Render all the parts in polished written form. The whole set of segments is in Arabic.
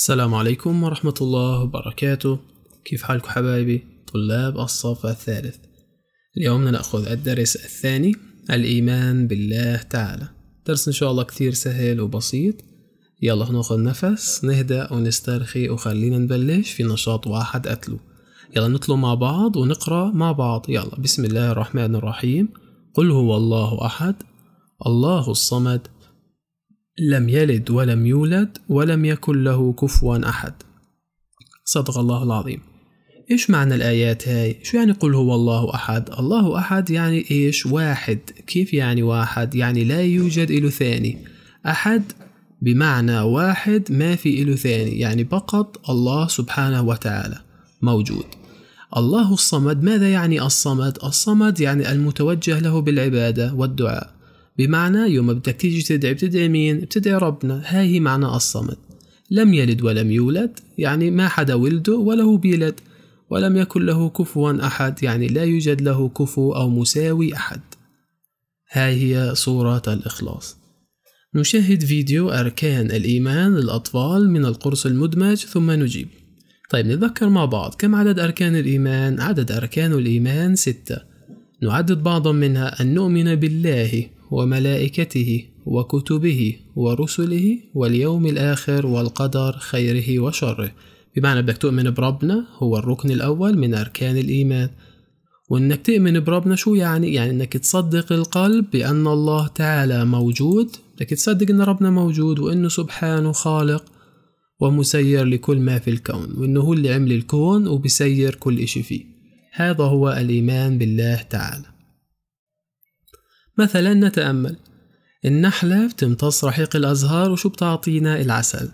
السلام عليكم ورحمة الله وبركاته. كيف حالكم حبايبي طلاب الصف الثالث؟ اليوم نأخذ الدرس الثاني، الإيمان بالله تعالى. درس إن شاء الله كثير سهل وبسيط. يلا ناخذ نفس، نهدأ ونسترخي وخلينا نبلش في نشاط واحد أتلو. يلا نتلو مع بعض ونقرأ مع بعض. يلا بسم الله الرحمن الرحيم. قل هو الله أحد الله الصمد لم يلد ولم يولد ولم يكن له كفوا أحد. صدق الله العظيم. إيش معنى الآيات هاي؟ شو يعني قل هو الله أحد؟ الله أحد يعني إيش؟ واحد. كيف يعني واحد؟ يعني لا يوجد إله ثاني. أحد بمعنى واحد، ما في إله ثاني، يعني فقط الله سبحانه وتعالى موجود. الله الصمد، ماذا يعني الصمد؟ الصمد يعني المتوجه له بالعبادة والدعاء، بمعنى يوم بدك تيجي تدعي بتدعي مين؟ بتدعي ربنا. هاي هي معنى الصمد. لم يلد ولم يولد يعني ما حدا ولده ولا هو بيلد. ولم يكن له كفوا أحد يعني لا يوجد له كفو أو مساوي أحد. هاي هي سورة الإخلاص. نشاهد فيديو أركان الإيمان للأطفال من القرص المدمج ثم نجيب. طيب نتذكر مع بعض كم عدد أركان الإيمان؟ عدد أركان الإيمان 6. نعدد بعضا منها: أن نؤمن بالله وملائكته وكتبه ورسله واليوم الآخر والقدر خيره وشره. بمعنى بدك تؤمن بربنا، هو الركن الأول من أركان الإيمان. وإنك تؤمن بربنا شو يعني؟ يعني إنك تصدق القلب بأن الله تعالى موجود، بدك تصدق إن ربنا موجود وإنه سبحانه خالق ومسير لكل ما في الكون، وإنه هو اللي عمل الكون وبيسير كل إشي فيه. هذا هو الإيمان بالله تعالى. مثلا نتأمل: النحلة بتمتص رحيق الأزهار وشو بتعطينا؟ العسل.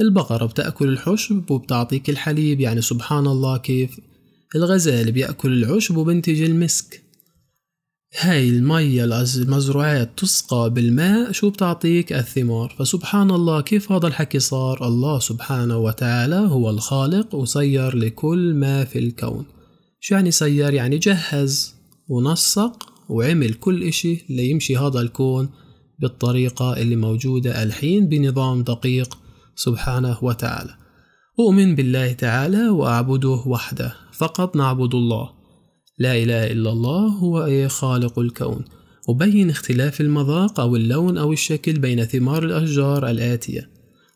البقرة بتأكل الحشب وبتعطيك الحليب، يعني سبحان الله كيف. الغزال بيأكل العشب وبنتج المسك. هاي المية المزروعات تسقى بالماء، شو بتعطيك؟ الثمار. فسبحان الله كيف هذا الحكي صار. الله سبحانه وتعالى هو الخالق وسير لكل ما في الكون. شو يعني سير؟ يعني جهز ونسق وعمل كل إشي ليمشي هذا الكون بالطريقة اللي موجودة الحين بنظام دقيق سبحانه وتعالى. أؤمن بالله تعالى وأعبده وحده، فقط نعبد الله، لا إله إلا الله هو خالق الكون. وبين اختلاف المذاق أو اللون أو الشكل بين ثمار الأشجار الآتية.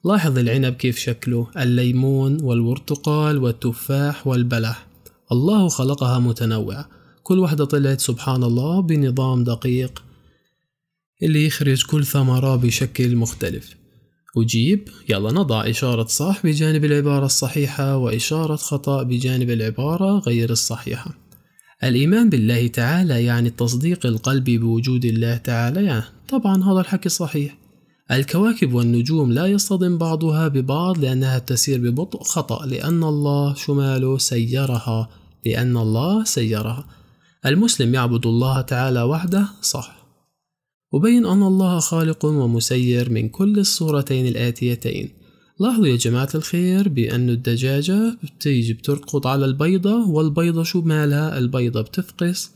لاحظ العنب كيف شكله، الليمون والبرتقال والتفاح والبلح، الله خلقها متنوعة، كل واحدة طلعت سبحان الله بنظام دقيق اللي يخرج كل ثمرة بشكل مختلف. أجيب. يلا نضع إشارة صح بجانب العبارة الصحيحة وإشارة خطأ بجانب العبارة غير الصحيحة. الإيمان بالله تعالى يعني التصديق القلبي بوجود الله تعالى، يعني طبعا هذا الحكي صحيح. الكواكب والنجوم لا يصطدم بعضها ببعض لأنها تسير ببطء، خطأ، لأن الله شماله سيرها، لأن الله سيرها. المسلم يعبد الله تعالى وحده، صح. وبين أن الله خالق ومسير من كل الصورتين الآتيتين. لاحظوا يا جماعة الخير بأن الدجاجة بتيجي بترقد على البيضة، والبيضة شو مالها؟ البيضة بتفقس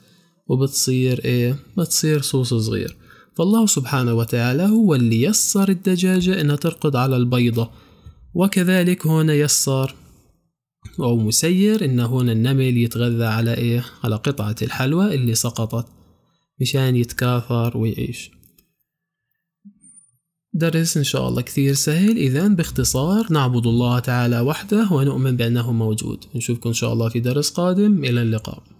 وبتصير إيه؟ بتصير صوص صغير. فالله سبحانه وتعالى هو اللي يسر الدجاجة إنها ترقد على البيضة، وكذلك هنا يسر أو مسير إن هون النمل يتغذى على إيه؟ على قطعة الحلوى اللي سقطت مشان يتكاثر ويعيش. درس إن شاء الله كثير سهل. إذن باختصار نعبد الله تعالى وحده ونؤمن بأنه موجود. نشوفكم إن شاء الله في درس قادم. إلى اللقاء.